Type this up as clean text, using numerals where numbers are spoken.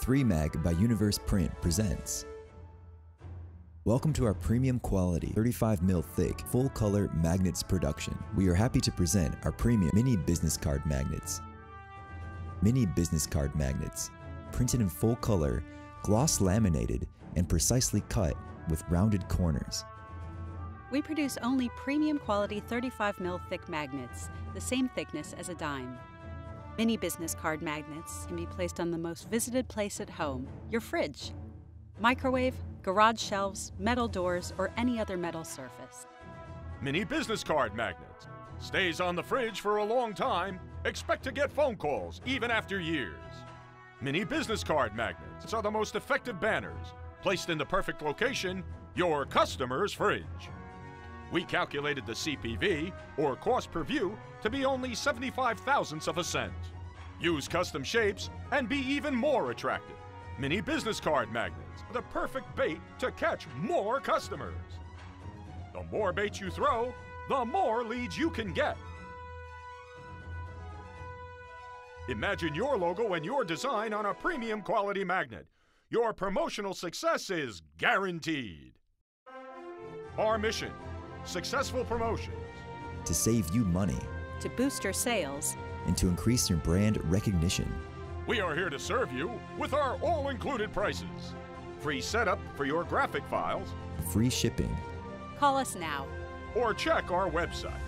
3Mag by Universe Print presents. Welcome to our premium quality 35mm thick full color magnets production. We are happy to present our premium mini business card magnets. Mini business card magnets, printed in full color, gloss laminated, and precisely cut with rounded corners. We produce only premium quality 35mm thick magnets, the same thickness as a dime. Mini business card magnets can be placed on the most visited place at home, your fridge, microwave, garage shelves, metal doors, or any other metal surface. Mini business card magnets. Stays on the fridge for a long time. Expect to get phone calls even after years. Mini business card magnets are the most effective banners. Placed in the perfect location, your customer's fridge. We calculated the CPV, or cost per view, to be only 0.75 of a cent. Use custom shapes and be even more attractive. Mini business card magnets, the perfect bait to catch more customers. The more baits you throw, the more leads you can get. Imagine your logo and your design on a premium quality magnet. Your promotional success is guaranteed. Our mission: successful promotions. To save you money, to boost your sales, and to increase your brand recognition. We are here to serve you with our all-included prices. Free setup for your graphic files. Free shipping. Call us now. Or check our website.